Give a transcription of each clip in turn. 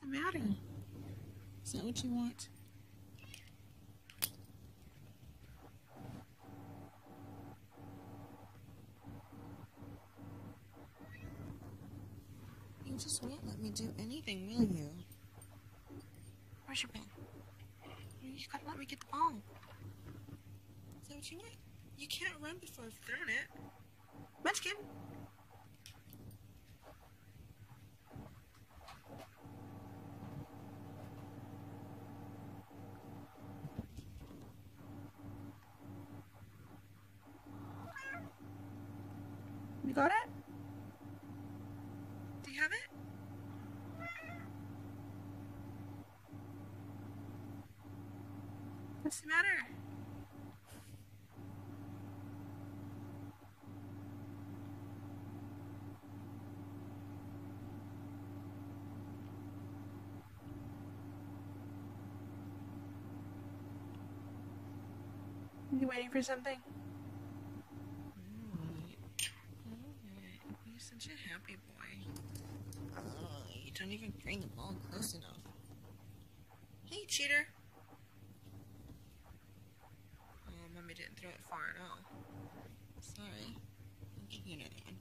the matter? Is that what you want? You just won't let me do anything, will you? Where's your pen? You just gotta let me get the ball. Is that what you want? You can't run before I've thrown it. Munchkin! You got it? Do you have it? What's the matter? You waiting for something? You're such a happy boy. Oh, you don't even bring the ball close enough. Hey, cheater! Oh, Mommy didn't throw it far at all. Sorry. I'll give you another one.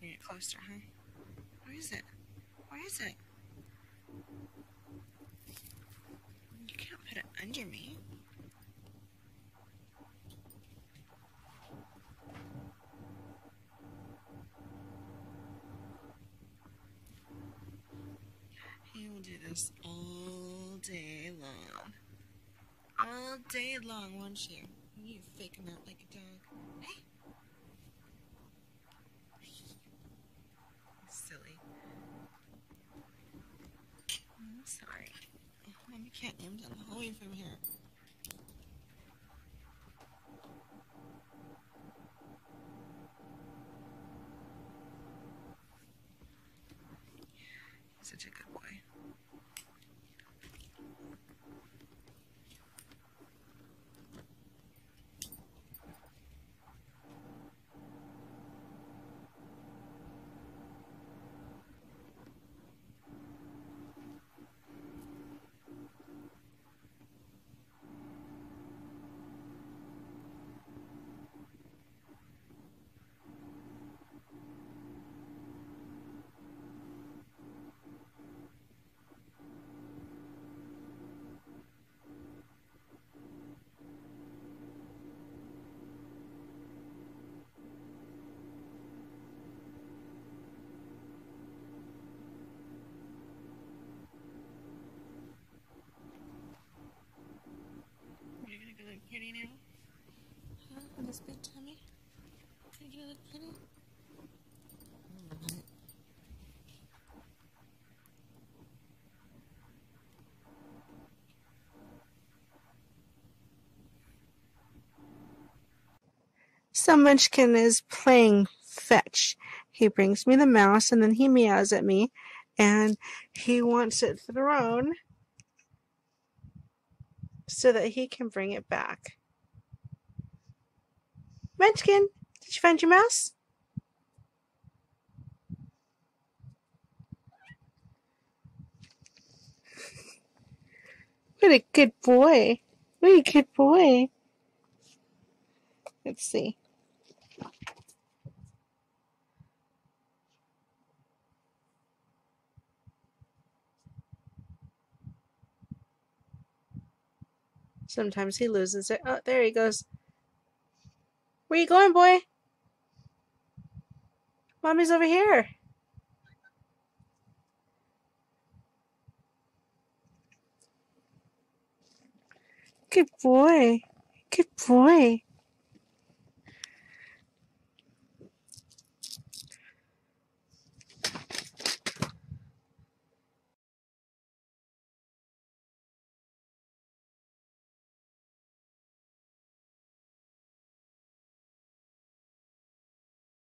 Bring it closer, huh? Where is it? Where is it? You can't put it under me. He will do this all day long. All day long, won't you? You fake him out like a dog. Hey! Silly. I'm sorry. Mommy can't aim down the hallway from here. He's such a good boy. Pretty now? Huh? With this big tummy? Are you gonna look pretty? Alright. So Munchkin is playing fetch. He brings me the mouse and then he meows at me and he wants it thrown so that he can bring it back. Munchkin, did you find your mouse? What a good boy. What a good boy. Let's see. Sometimes he loses it. Oh, there he goes. Where you going, boy? Mommy's over here. Good boy. Good boy.